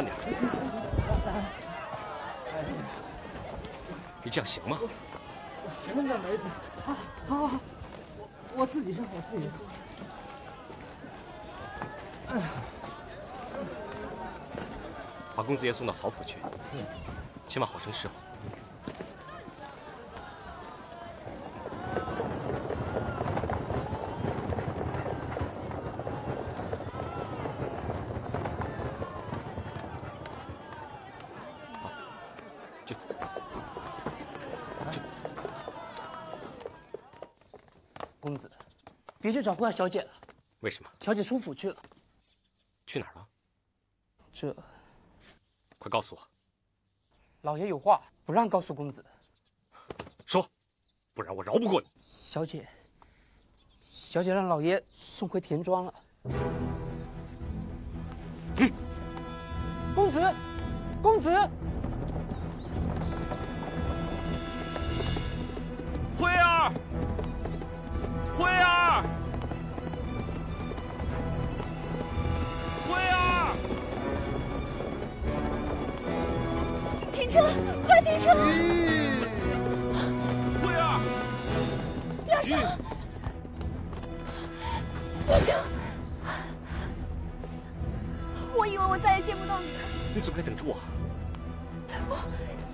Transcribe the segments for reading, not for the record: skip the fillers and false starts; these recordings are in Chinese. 慢点。你这样行吗？我前面倒没事。好，好，好，我自己上，我自己上。哎呀，把公子爷送到曹府去，千万好生侍候。 别去找顾家小姐了，为什么？小姐出府去了，去哪儿了？这，快告诉我。老爷有话不让告诉公子。说，不然我饶不过你。小姐，小姐让老爷送回田庄了。嗯，公子，公子，辉儿，辉儿。 停车！快停车！慧儿，疗伤，医生，我以为我再也见不到你了。你总该等着我。不，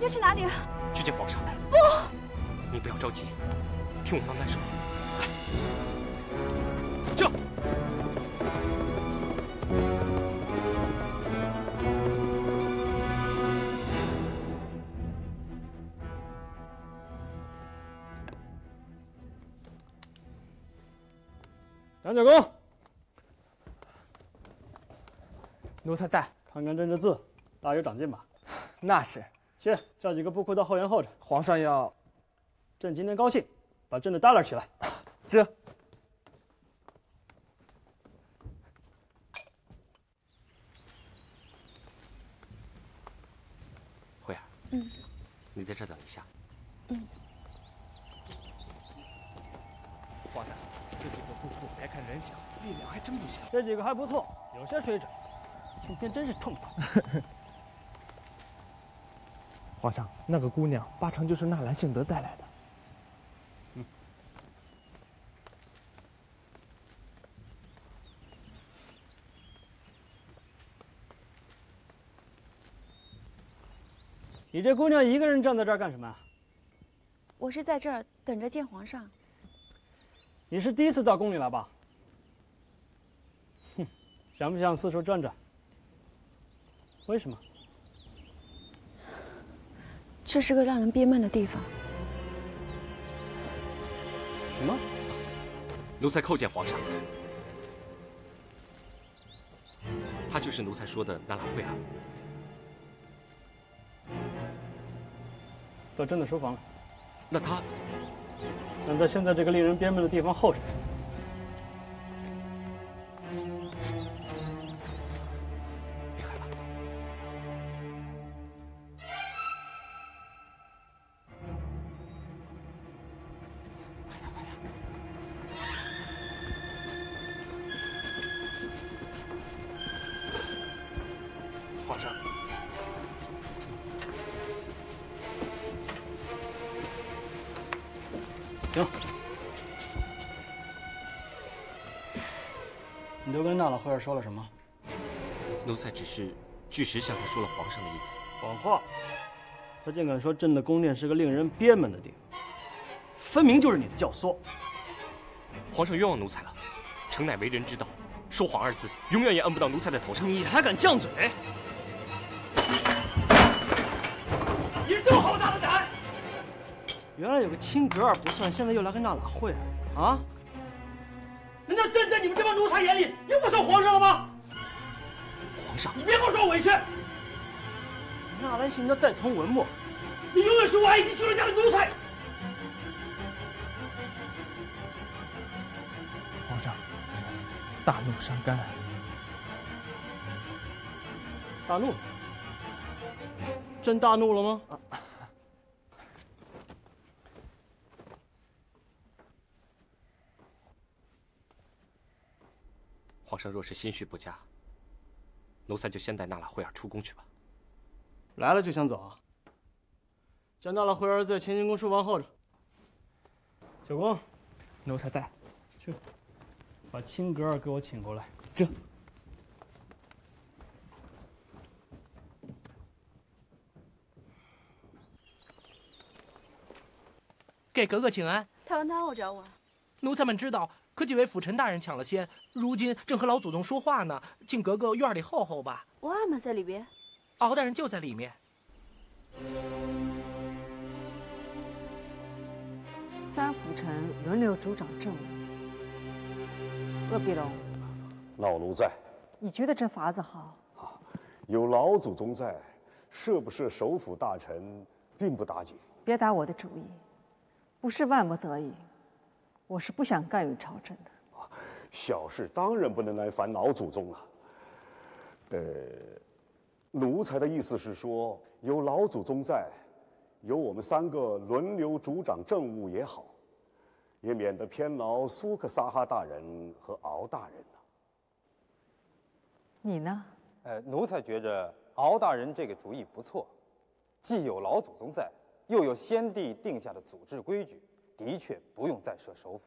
要去哪里啊？去见皇上。不，你不要着急，听我慢慢说。来，这。 杨九公，奴才在。看看朕这字，大有长进吧？那是。去叫几个布库到后园候着。皇上要，朕今天高兴，把朕的大篮取来。这。慧儿，嗯，你在这等一下。嗯。皇上。 这几个布库，别看人小，力量还真不小。这几个还不错，有些水准。今天真是痛快。皇上，那个姑娘八成就是纳兰性德带来的。嗯。你这姑娘一个人站在这儿干什么啊？我是在这儿等着见皇上。 你是第一次到宫里来吧？哼，想不想四处转转？为什么？这是个让人憋闷的地方。什么？奴才叩见皇上。她就是奴才说的那兰慧儿。到朕的书房了。那她？ 能在现在这个令人憋闷的地方候着。别害怕。快点，快点！皇上。 行，你都跟纳喇慧儿说了什么？奴才只是据实向他说了皇上的意思。谎话！他竟敢说朕的宫殿是个令人憋闷的地方，分明就是你的教唆。皇上冤枉奴才了，诚乃为人之道，说谎二字永远也摁不到奴才的头上。你还敢犟嘴？你有好大的胆！ 原来有个亲格儿不算，现在又来个纳喇慧儿啊！难道朕在你们这帮奴才眼里也不算皇上了吗？皇上，你别给我装委屈！纳兰性德再通文墨，你永远是我爱新觉罗家的奴才。皇上，大怒伤肝。大怒？朕大怒了吗？啊 皇上若是心绪不佳，奴才就先带纳喇惠儿出宫去吧。来了就想走啊？叫纳喇惠儿在乾清宫书房候着。九公，奴才在。去，把青格儿给我请过来。这。 给格格请安。他和闹找我。奴才们知道，可几位辅臣大人抢了先，如今正和老祖宗说话呢，进格格院里候候吧。我阿玛在里边，敖大人就在里面。三辅臣轮流主掌政务。鄂必龙，老奴在。你觉得这法子好？啊，有老祖宗在，是不是首辅大臣并不打紧。别打我的主意。 不是万不得已，我是不想干预朝政的。啊，小事当然不能来烦老祖宗了。奴才的意思是说，有老祖宗在，有我们三个轮流主掌政务也好，也免得偏劳苏克萨哈大人和敖大人了。你呢？奴才觉着敖大人这个主意不错，既有老祖宗在。 又有先帝定下的组织规矩，的确不用再设首辅。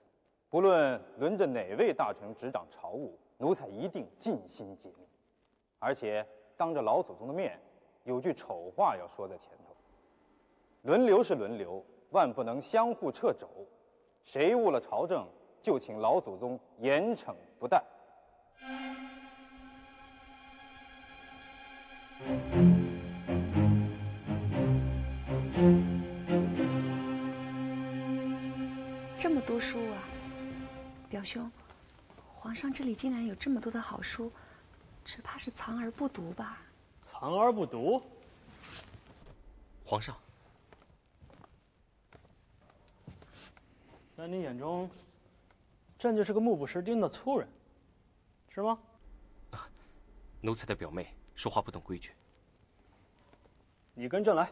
不论轮着哪位大臣执掌朝务，奴才一定尽心竭力。而且当着老祖宗的面，有句丑话要说在前头：轮流是轮流，万不能相互掣肘。谁误了朝政，就请老祖宗严惩不贷。这么多书啊，表兄，皇上这里竟然有这么多的好书，只怕是藏而不读吧？藏而不读？皇上，在你眼中，朕就是个目不识丁的粗人，是吗？啊，奴才的表妹说话不懂规矩。你跟朕来。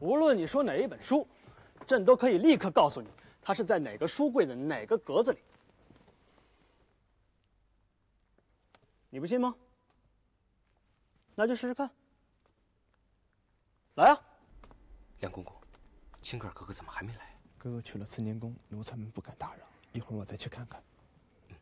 无论你说哪一本书，朕都可以立刻告诉你，它是在哪个书柜的哪个格子里。你不信吗？那就试试看。来啊！梁公公，青格尔哥哥怎么还没来？哥哥去了慈年宫，奴才们不敢打扰。一会儿我再去看看。嗯。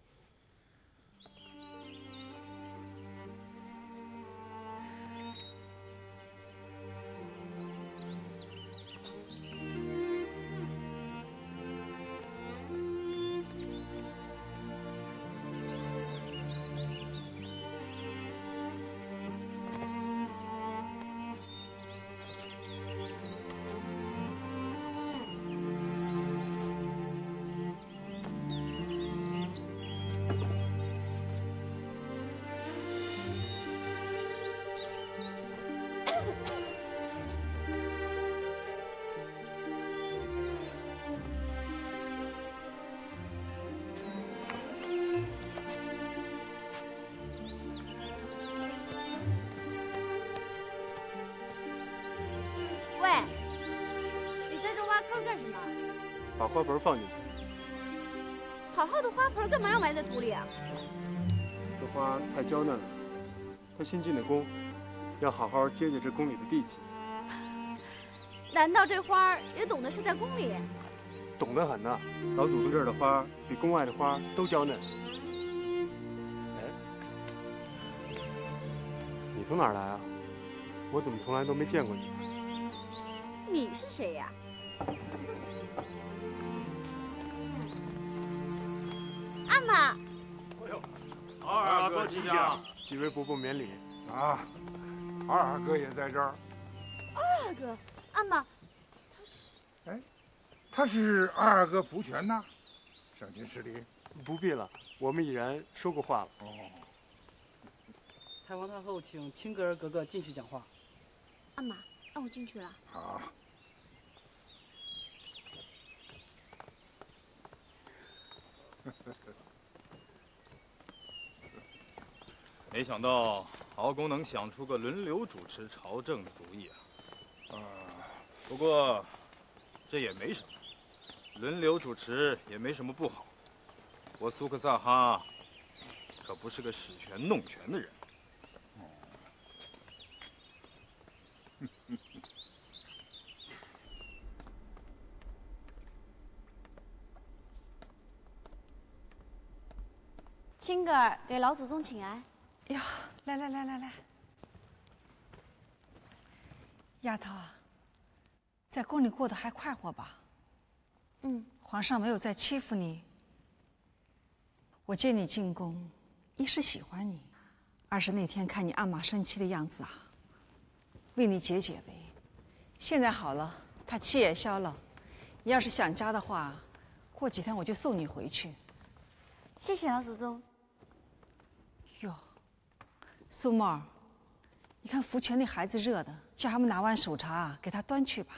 把花盆放进去。好好的花盆干嘛要埋在土里啊？这花太娇嫩了，它新进的宫，要好好接接这宫里的地气。难道这花也懂得是在宫里？懂得很呢，老祖宗这儿的花比宫外的花都娇嫩。哎，你从哪儿来啊？我怎么从来都没见过你？你是谁呀？ 阿玛，哎呦，二阿哥吉祥！几位伯伯免礼啊！二阿哥也在这儿。二阿哥，阿玛，他是……哎，他是二阿哥福全呐，赏心施礼。不必了，我们已然说过话了。哦。太皇太后请青格尔格格进去讲话。阿玛，让我进去了。好。 没想到敖公能想出个轮流主持朝政的主意啊！不过这也没什么，轮流主持也没什么不好。国苏克萨哈可不是个使权弄权的人。青格尔给老祖宗请安。哎呀，来，丫头啊，在宫里过得还快活吧？ 皇上没有再欺负你。我接你进宫，一是喜欢你，二是那天看你鞍马生气的样子啊，为你解解围。现在好了，他气也消了。你要是想家的话，过几天我就送你回去。谢谢老祖宗。哟，苏沫儿，你看福全那孩子热的，叫他们拿碗手茶给他端去吧。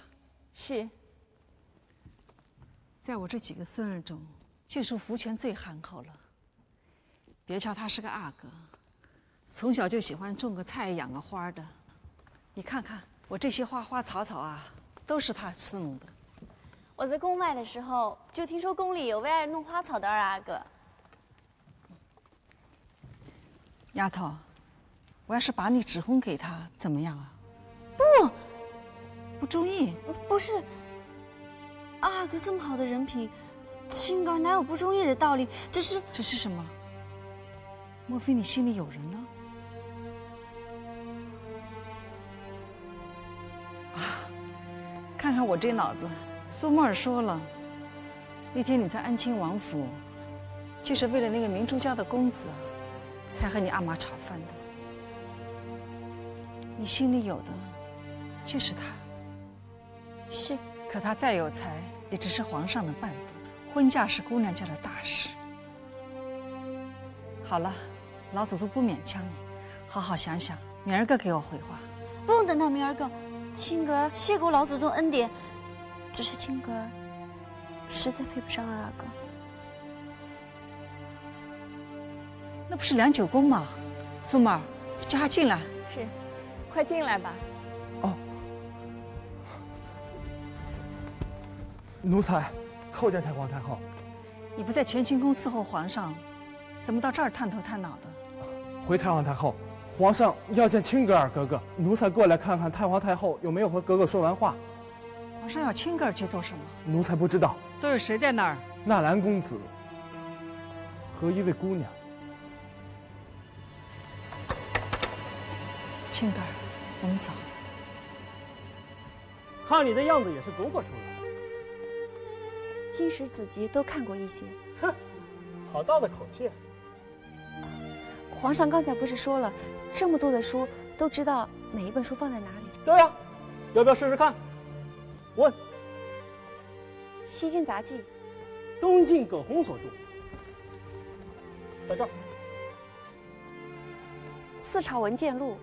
是。 在我这几个孙儿中，就属福全最憨厚了。别瞧他是个阿哥，从小就喜欢种个菜、养个花的。你看看我这些花草啊，都是他伺弄的。我在宫外的时候，就听说宫里有为爱弄花草的二阿哥。丫头，我要是把你指婚给他，怎么样啊？不，不中意。不是。 二哥这么好的人品，青儿哪有不中意的道理？这是什么？莫非你心里有人了？啊！看看我这脑子。苏沫儿说了，那天你在安亲王府，就是为了那个明珠家的公子，才和你阿玛吵翻的。你心里有的，就是他。是。 可他再有才，也只是皇上的伴读。婚嫁是姑娘家的大事。好了，老祖宗不勉强你，好好想想。明儿个给我回话。不用等到明儿个，青格儿谢过老祖宗恩典，只是青格儿实在配不上二阿哥。那不是梁九公吗？苏沫儿，叫他进来。是，快进来吧。 奴才叩见太皇太后。你不在乾清宫伺候皇上，怎么到这儿探头探脑的？回太皇太后，皇上要见青格尔格格，奴才过来看看太皇太后有没有和格格说完话。皇上要青格尔去做什么？奴才不知道。都有谁在那儿？纳兰公子和一位姑娘。青格尔，我们走。看你的样子也是读过书的。 经史子集都看过一些，哼，好大的口气！皇上刚才不是说了，这么多的书都知道每一本书放在哪里？对啊，要不要试试看？问。《西京杂记》，东晋葛洪所著，在这儿。《四朝文件录》。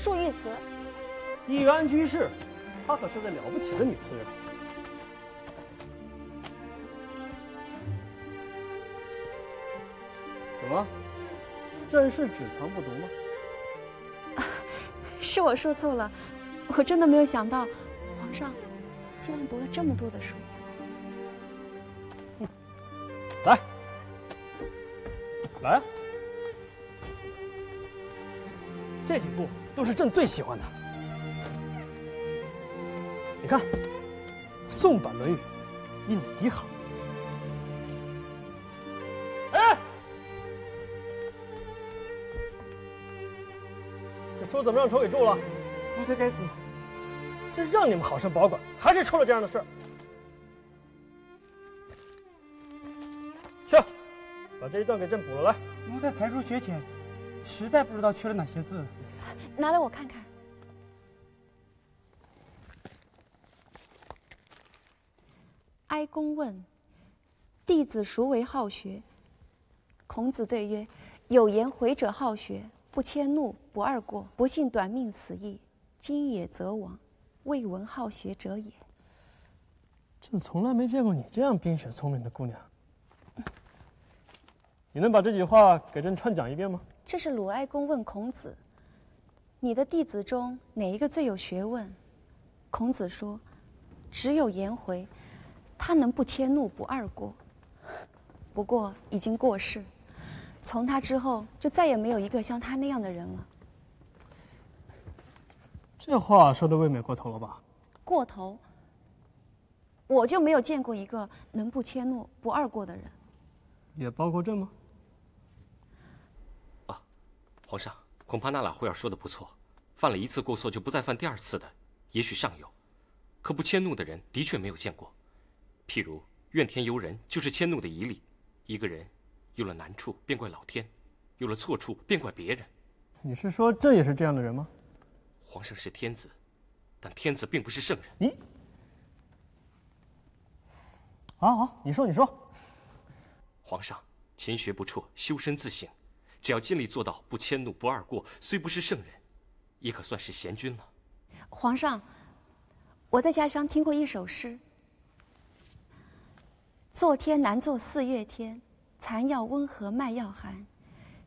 漱玉词，易安居士，她可是个了不起的女词人。怎么，朕是只藏不读吗？啊，是我说错了，我真的没有想到，皇上竟然读了这么多的书。来，来啊！ 这几部都是朕最喜欢的。你看，宋版《论语》印得极好。哎，这书怎么让丑给注了？奴才该死！这让你们好生保管，还是出了这样的事。去，把这一段给朕补了来。奴才才疏学浅。 实在不知道缺了哪些字，拿来我看看。哀公问：“弟子孰为好学？”孔子对曰：“有言回者好学，不迁怒，不贰过，不信短命死矣。今也则亡，未闻好学者也。”朕从来没见过你这样冰雪聪明的姑娘。你能把这句话给朕串讲一遍吗？这是鲁哀公问孔子：“你的弟子中哪一个最有学问？”孔子说：“只有颜回，他能不迁怒不贰过。不过已经过世，从他之后就再也没有一个像他那样的人了。”这话说的未免过头了吧？过头。 我就没有见过一个能不迁怒、不贰过的人，也包括朕吗？啊，皇上，恐怕那喇惠儿说的不错，犯了一次过错就不再犯第二次的，也许尚有，可不迁怒的人的确没有见过。譬如怨天尤人，就是迁怒的一例。一个人有了难处，便怪老天；有了错处，便怪别人。你是说朕也是这样的人吗？皇上是天子，但天子并不是圣人。你。 好好，你说，你说。皇上，勤学不辍，修身自省，只要尽力做到不迁怒、不贰过，虽不是圣人，也可算是贤君了。皇上，我在家乡听过一首诗：“做天难做四月天，蚕要温和麦要寒，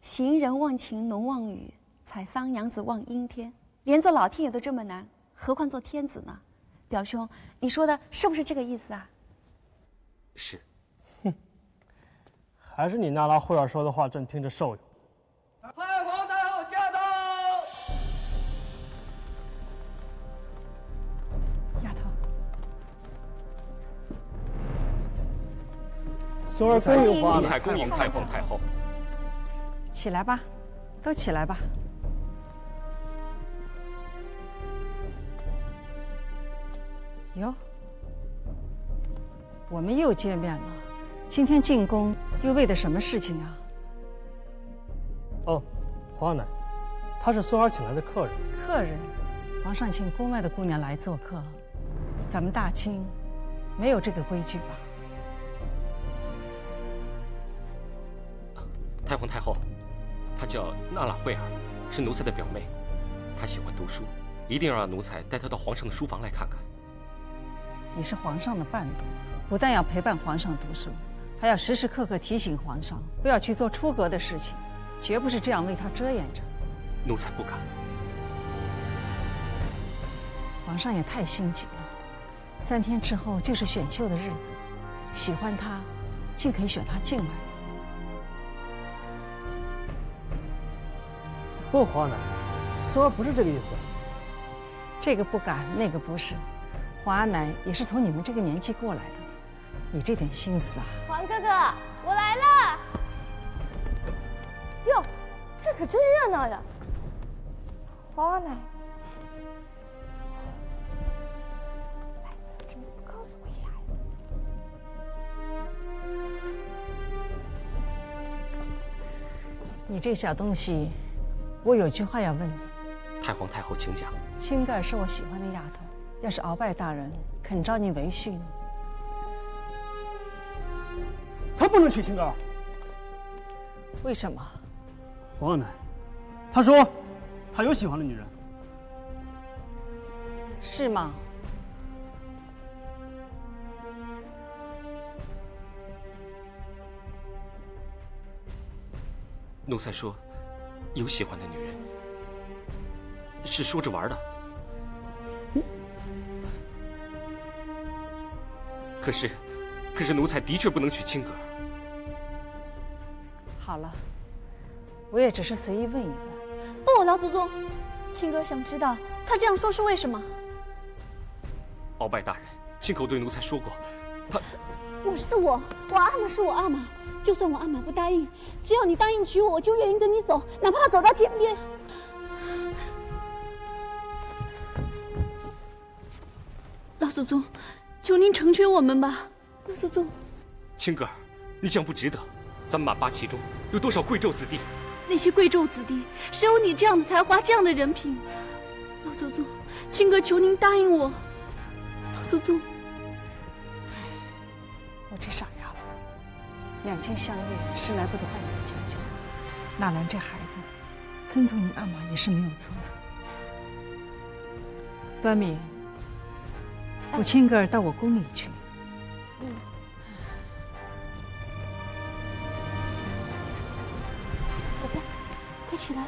行人忘情浓望雨，采桑娘子望阴天。”连做老天爷都这么难，何况做天子呢？表兄，你说的是不是这个意思啊？ 是，哼，还是你那拉惠尔说的话，朕听着受用。太皇太后驾到！丫头，松儿恭迎皇太后，恭迎太皇太后。起来吧，都起来吧。哟。 我们又见面了，今天进宫又为的什么事情啊？哦，皇奶奶，她是松儿请来的客人。客人，皇上请宫外的姑娘来做客，咱们大清没有这个规矩吧？太皇太后，她叫纳喇惠儿，是奴才的表妹，她喜欢读书，一定要让奴才带她到皇上的书房来看看。你是皇上的伴读。 不但要陪伴皇上读书，还要时时刻刻提醒皇上不要去做出格的事情，绝不是这样为他遮掩着。奴才不敢。皇上也太心急了，3天之后就是选秀的日子，喜欢他，尽可以选他进来。不，皇奶奶，说不是这个意思。这个不敢，那个不是，皇阿奶也是从你们这个年纪过来的。 你这点心思啊，皇哥哥，我来了！哟，这可真热闹呀！皇阿奶，来怎么不告诉我一下呀？你这小东西，我有句话要问你。太皇太后，请讲。辛格尔是我喜欢的丫头，要是鳌拜大人肯招你为婿呢？ 他不能娶辛格尔，为什么？皇奶奶，他说他有喜欢的女人，是吗？奴才说有喜欢的女人是说着玩的，可是奴才的确不能娶辛格尔。 好了，我也只是随意问一问。不，老祖宗，青哥想知道他这样说是为什么。鳌拜大人亲口对奴才说过，他……我阿玛是我阿玛，就算我阿玛不答应，只要你答应娶我，我就愿意跟你走，哪怕走到天边。老祖宗，求您成全我们吧。老祖宗，青哥，你这样不值得。咱们满八旗中。 有多少贵胄子弟？那些贵胄子弟，谁有你这样的才华，这样的人品？老祖宗，青哥求您答应我。老祖宗，我这傻丫头，2情相悦是来不得半点讲究。纳兰这孩子，遵从你阿玛也是没有错的。端敏，扶青哥儿到我宫里去。嗯。起来。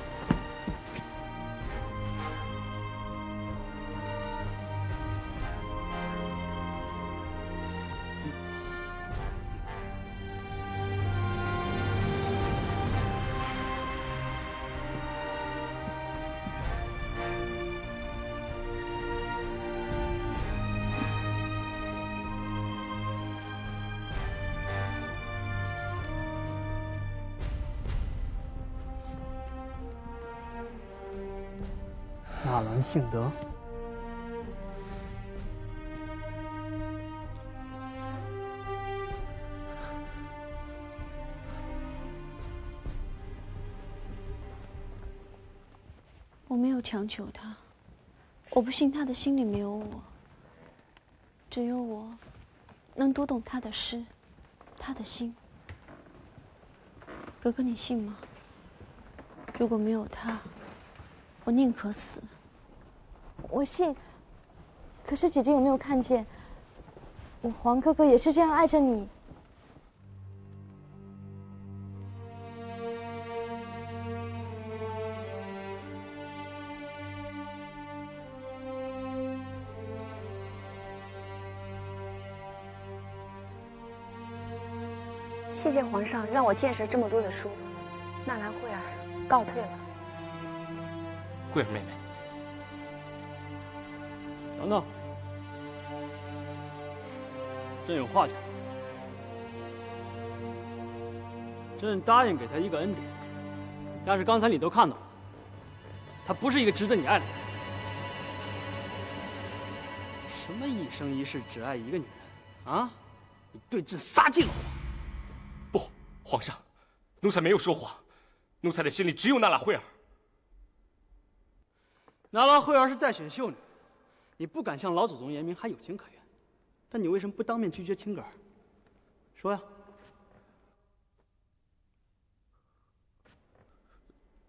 纳兰性德，我没有强求他，我不信他的心里没有我，只有我能读懂他的诗，他的心。格格，你信吗？如果没有他，我宁可死。 我信，可是姐姐有没有看见，我黄哥哥也是这样爱着你？谢谢皇上让我见识了这么多的书。纳兰惠儿告退了。惠儿妹妹。 等等，朕有话讲。朕答应给他一个恩典，但是刚才你都看到了，他不是一个值得你爱的人。什么一生一世只爱一个女人啊？你对朕撒尽了谎！不，皇上，奴才没有说谎，奴才的心里只有纳兰惠儿。纳兰惠儿是待选秀女。 你不敢向老祖宗言明，还有情可原，但你为什么不当面拒绝青格儿？说呀！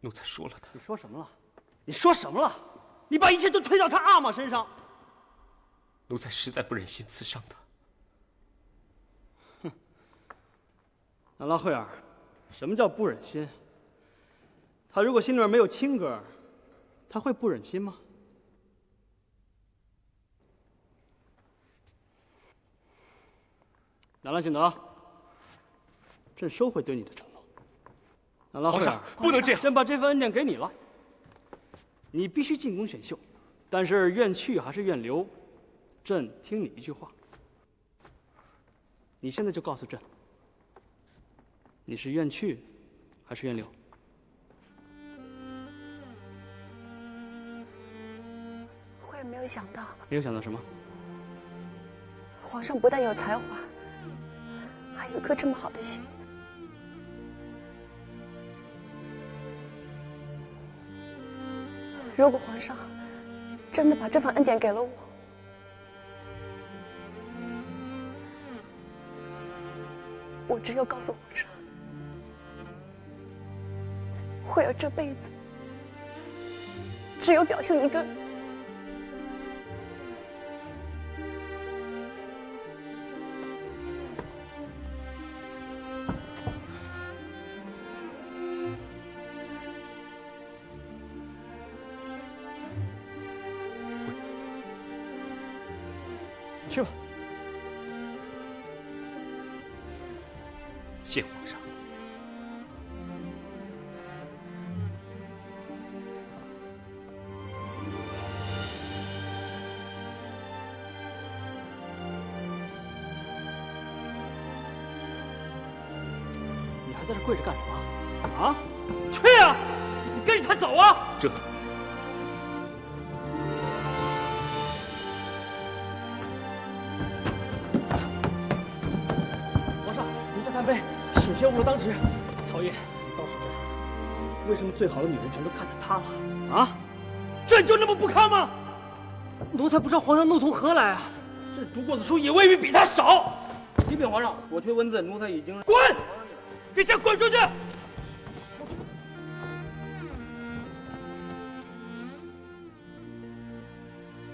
奴才说了他。你说什么了？你说什么了？你把一切都推到他阿玛身上。奴才实在不忍心刺伤他。哼！纳拉惠尔，什么叫不忍心？他如果心里面没有青格儿，他会不忍心吗？ 纳兰性德，朕收回对你的承诺。纳兰惠儿，不能这样！朕把这份恩典给你了，你必须进宫选秀，但是愿去还是愿留，朕听你一句话。你现在就告诉朕，你是愿去还是愿留？惠儿没有想到，没有想到什么？皇上不但有才华。 还有一颗这么好的心，如果皇上真的把这份恩典给了我，我只有告诉皇上，惠儿这辈子只有表兄一个人。 去吧，谢皇上。你还在这跪着干什么？啊？去啊！你跟着他走啊！这。 血污了当值，曹烨，你告诉朕，为什么最好的女人全都看上他了？啊，朕就那么不堪吗？奴才不知道皇上怒从何来啊！朕读过的书也未必比他少。启禀皇上，我缺文字，奴才已经滚，给朕滚出去！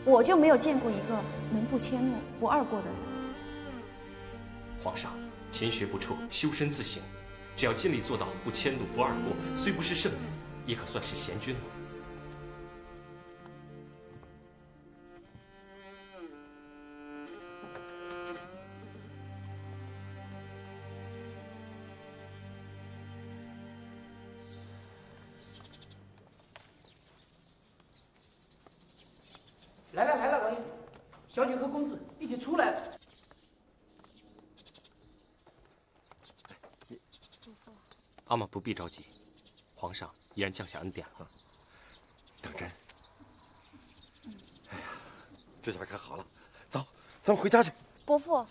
我就没有见过一个能不迁怒、不贰过的人。皇上。 勤学不辍，修身自省。只要尽力做到不迁怒、不贰过，虽不是圣人，也可算是贤君了。来了来了，王爷，小姐和公子一起出来了。 阿玛不必着急，皇上已然降下恩典了。当真？哎呀，这下可好了，走，咱们回家去。伯父，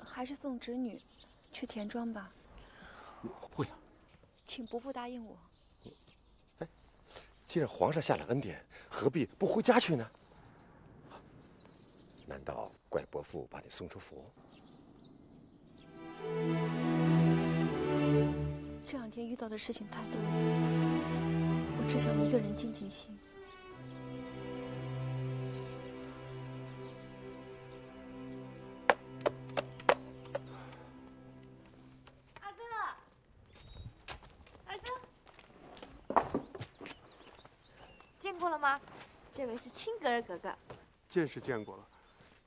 还是送侄女去田庄吧。会啊，请伯父答应我。哎，既然皇上下了恩典，何必不回家去呢？难道怪伯父把你送出府？ 这两天遇到的事情太多了，我只想一个人静静心。二哥，二哥，见过了吗？这位是亲格尔格格。见是见过了，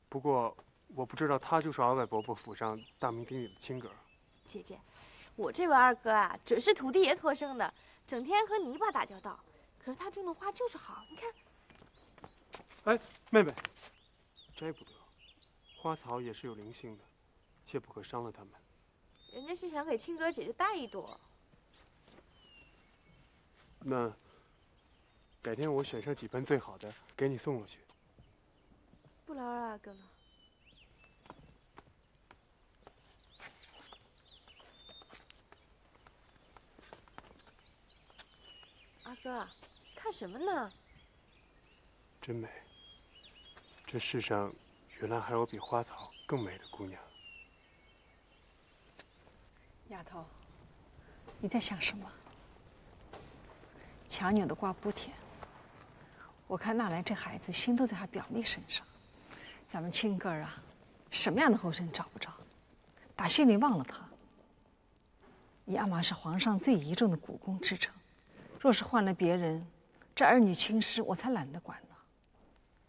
不过我不知道他就是阿外伯伯府上大名鼎鼎的亲格尔。姐姐。 我这位二哥啊，准是土地爷托生的，整天和泥巴打交道。可是他种的花就是好，你看。哎，妹妹，摘不得，花草也是有灵性的，切不可伤了它们。人家是想给青哥姐姐带一朵。那，改天我选上几盆最好的，给你送过去。不劳二哥了。 二哥，看什么呢？真美。这世上原来还有比花草更美的姑娘。丫头，你在想什么？强扭的瓜不甜。我看纳兰这孩子心都在他表妹身上，咱们亲哥儿啊，什么样的后生找不着，打心里忘了他。你阿玛是皇上最倚重的股肱之臣。 若是换了别人，这儿女亲事我才懒得管呢。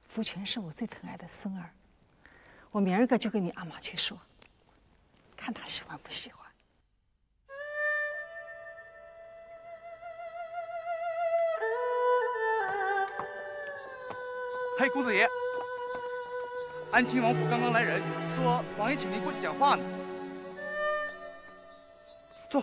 福全是我最疼爱的孙儿，我明儿个就跟你阿玛去说，看他喜欢不喜欢。 嘿，公子爷，安亲王府刚刚来人，说王爷请您过去讲话呢。坐。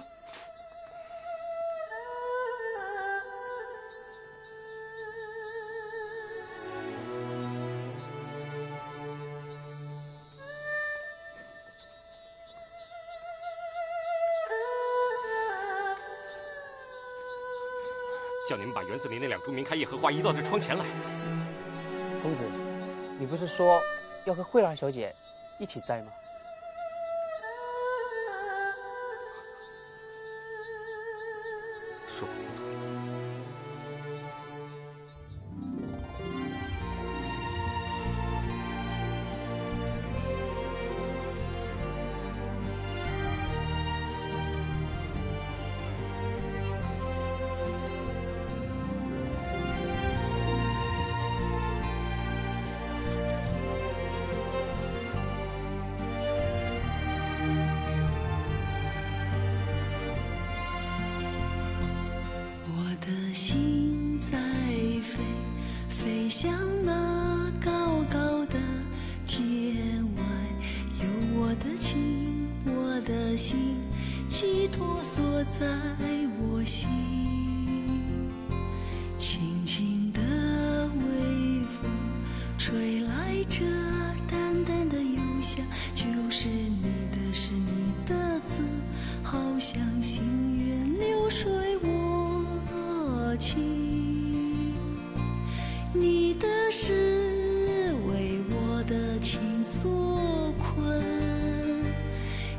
叫你们把园子里那两株明开叶荷花移到这窗前来。公子，你不是说要和慧兰小姐一起摘吗？说不糊涂。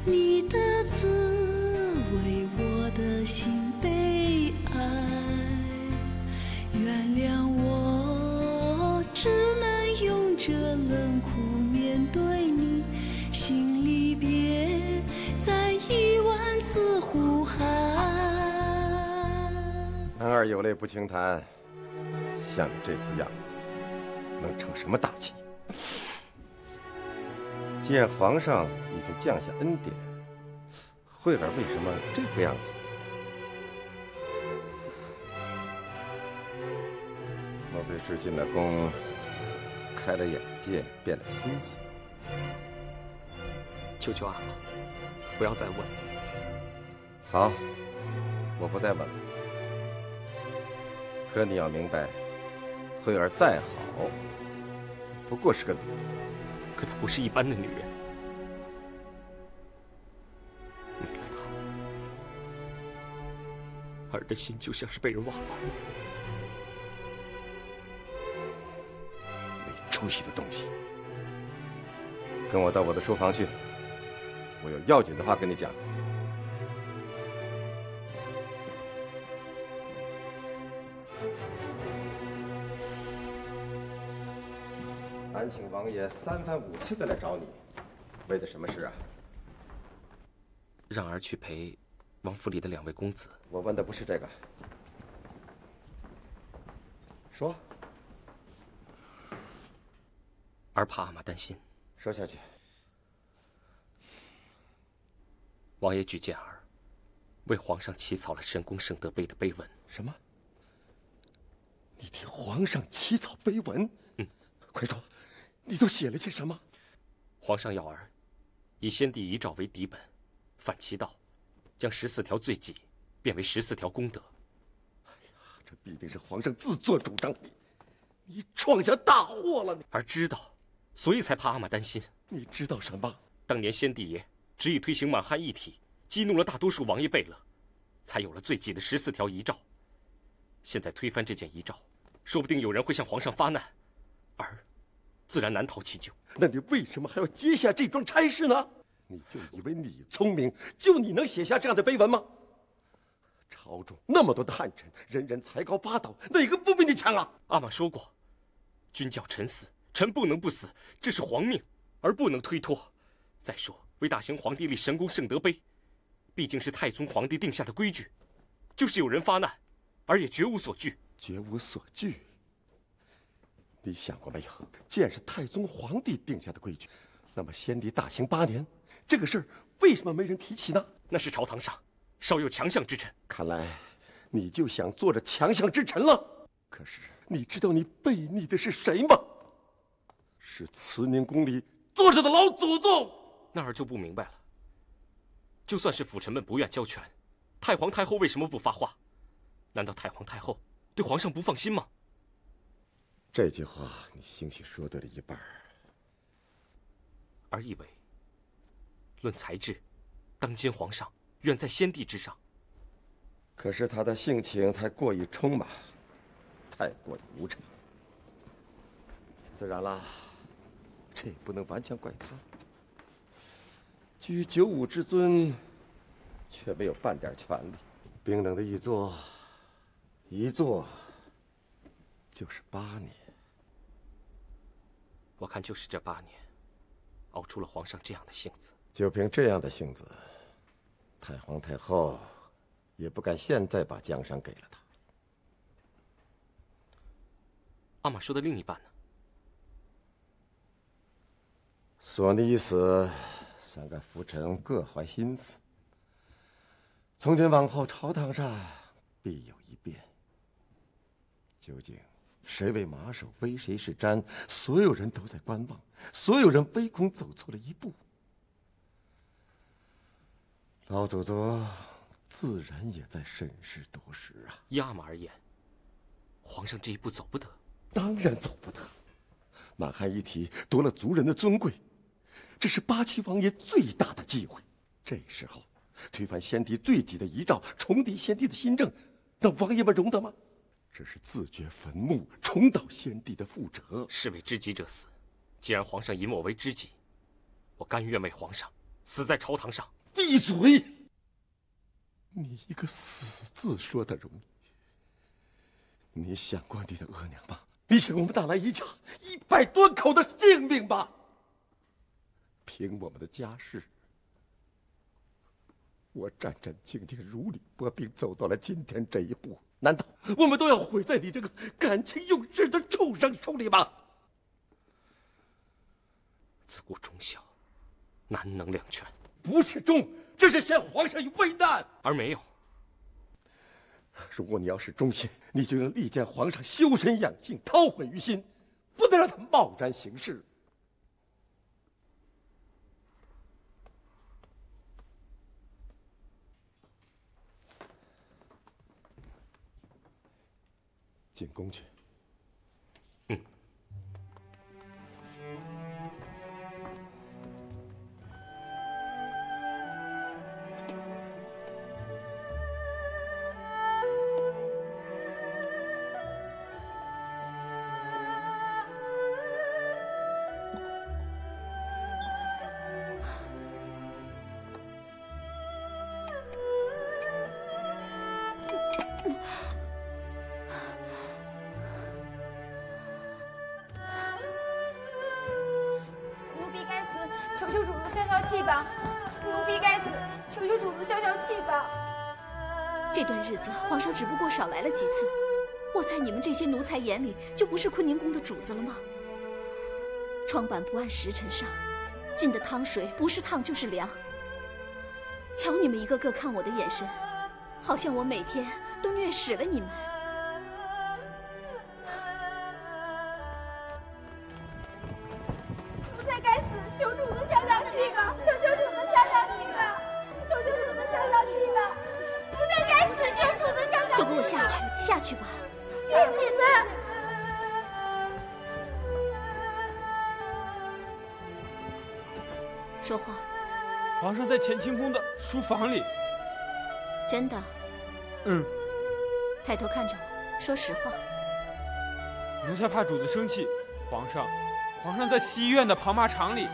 你的滋味，我的心被儿有泪不轻弹，像你这副样子，能成什么大器？既然皇上已经降下恩典，慧儿为什么这副样子？莫非是进了宫，开了眼界，变了心思？求求阿玛，不要再问。好，我不再问了。 可你要明白，慧儿再好，不过是个女人。可她不是一般的女人。为了她，儿的心就像是被人挖空了。没出息的东西，跟我到我的书房去，我有要紧的话跟你讲。 烦请王爷三番五次的来找你，为的什么事啊？让儿去陪王府里的两位公子。我问的不是这个。说。儿怕阿玛担心。说下去。王爷举荐儿，为皇上起草了神功圣德碑的碑文。什么？你替皇上起草碑文？嗯，快说。 你都写了些什么？皇上要儿以先帝遗诏为底本，反其道，将14条罪己变为14条功德。哎呀，这必定是皇上自作主张，你闯下大祸了！儿知道，所以才怕阿玛担心。你知道什么？当年先帝爷执意推行满汉一体，激怒了大多数王爷贝勒，才有了罪己的14条遗诏。现在推翻这件遗诏，说不定有人会向皇上发难，儿。 自然难逃其咎。那你为什么还要接下这桩差事呢？你就以为你聪明，就你能写下这样的碑文吗？朝中那么多的汉臣，人人才高八斗，哪个不比你强啊？阿玛说过，君叫臣死，臣不能不死，这是皇命，而不能推脱。再说，为大行皇帝立神功圣德碑，毕竟是太宗皇帝定下的规矩，就是有人发难，而也绝无所惧。绝无所惧。 你想过没有？既然是太宗皇帝定下的规矩，那么先帝大行8年，这个事儿为什么没人提起呢？那是朝堂上少有强项之臣。看来你就想做着强项之臣了。可是你知道你背逆的是谁吗？是慈宁宫里坐着的老祖宗。那儿就不明白了。就算是辅臣们不愿交权，太皇太后为什么不发话？难道太皇太后对皇上不放心吗？ 这句话你兴许说对了一半儿，而以为，论才智，当今皇上远在先帝之上。可是他的性情太过于冲莽，太过于无常，自然啦，这也不能完全怪他。居九五之尊，却没有半点权力。冰冷的玉座，一坐就是8年。 我看就是这8年，熬出了皇上这样的性子。就凭这样的性子，太皇太后也不敢现在把江山给了他。阿玛说的另一半呢？索尼一死，3个辅臣各怀心思。从今往后，朝堂上必有一变。究竟？ 谁为马首，为谁是瞻？所有人都在观望，所有人唯恐走错了一步。老祖宗自然也在审时度势啊。依阿玛而言，皇上这一步走不得。当然走不得。满汉一体夺了族人的尊贵，这是8旗王爷最大的忌讳。这时候推翻先帝罪己的遗诏，重提先帝的新政，那王爷们容得吗？ 这是自掘坟墓，重蹈先帝的覆辙。士为知己者死，既然皇上以我为知己，我甘愿为皇上死在朝堂上。闭嘴！你一个“死”字说的容易，你想过你的额娘吗？你想我们大来一场100多口的性命吧？凭我们的家世，我战战兢兢、如履薄冰走到了今天这一步。难道我们都要毁在你这个感情用事的畜生手里吗？自古忠孝，难能两全。不是忠，这是陷皇上于危难。而没有。如果你要是忠心，你就要力荐皇上修身养性，韬晦于心，不能让他贸然行事。 进宫去。嗯。皇上只不过少来了几次，我在你们这些奴才眼里就不是坤宁宫的主子了吗？窗板不按时辰上，进的汤水不是烫就是凉。瞧你们一个个看我的眼神，好像我每天都虐死了你们。奴才该死，求主子消消气吧！求求主子消消气吧！求求主子消消气吧！ 都给我下去，下去吧！给你们！说话。皇上在乾清宫的书房里。真的？嗯。抬头看着我，说实话。奴才怕主子生气。皇上在西院的庞马场里。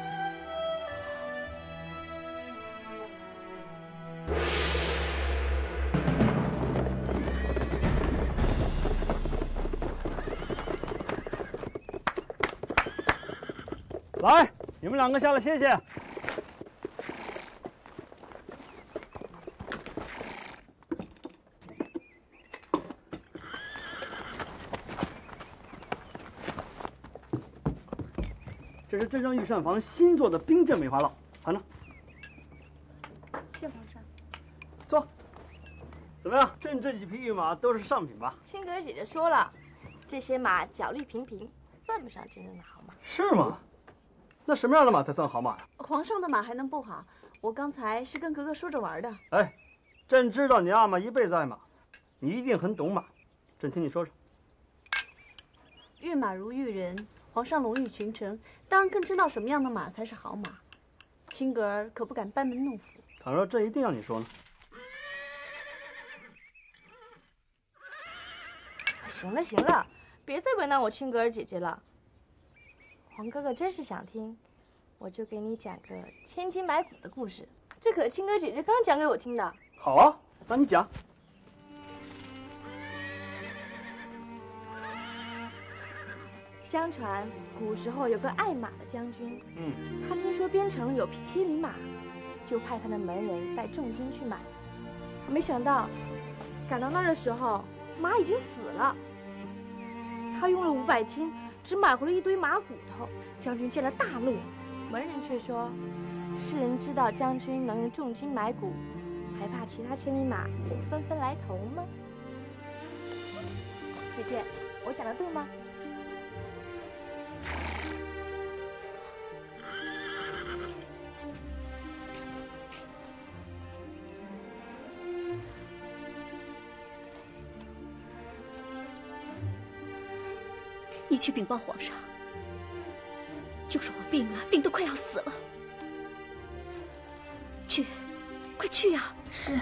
来，你们两个下来歇歇。这是镇上御膳房新做的冰镇梅花酪，尝尝。谢皇上。坐。怎么样？朕这几匹御马都是上品吧？青格儿姐姐说了，这些马脚力平平，算不上真正的好马。是吗？ 那什么样的马才算好马呀？皇上的马还能不好？我刚才是跟格格说着玩的。哎，朕知道你阿玛一辈子爱马，你一定很懂马。朕听你说说。御马如御人，皇上龙驭群臣，当然更知道什么样的马才是好马。青格儿可不敢班门弄斧。倘若朕一定要你说呢？行了行了，别再为难我青格儿姐姐了。 皇哥哥真是想听，我就给你讲个千金买骨的故事。这可是青哥姐姐刚讲给我听的。好啊，那你讲。相传古时候有个爱马的将军，他听说边城有匹千里马，就派他的门人带重金去买。没想到，赶到那儿的时候，马已经死了。他用了500金。 只买回了一堆马骨头，将军见了大怒，门人却说：“世人知道将军能用重金买骨，还怕其他千里马不纷纷来投吗？”姐姐，我讲的对吗？你去禀报皇上，就说我病了，病都快要死了。去，快去呀！是。